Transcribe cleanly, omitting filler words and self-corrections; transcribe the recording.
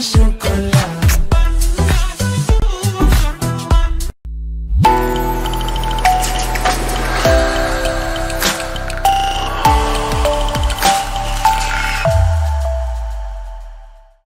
I should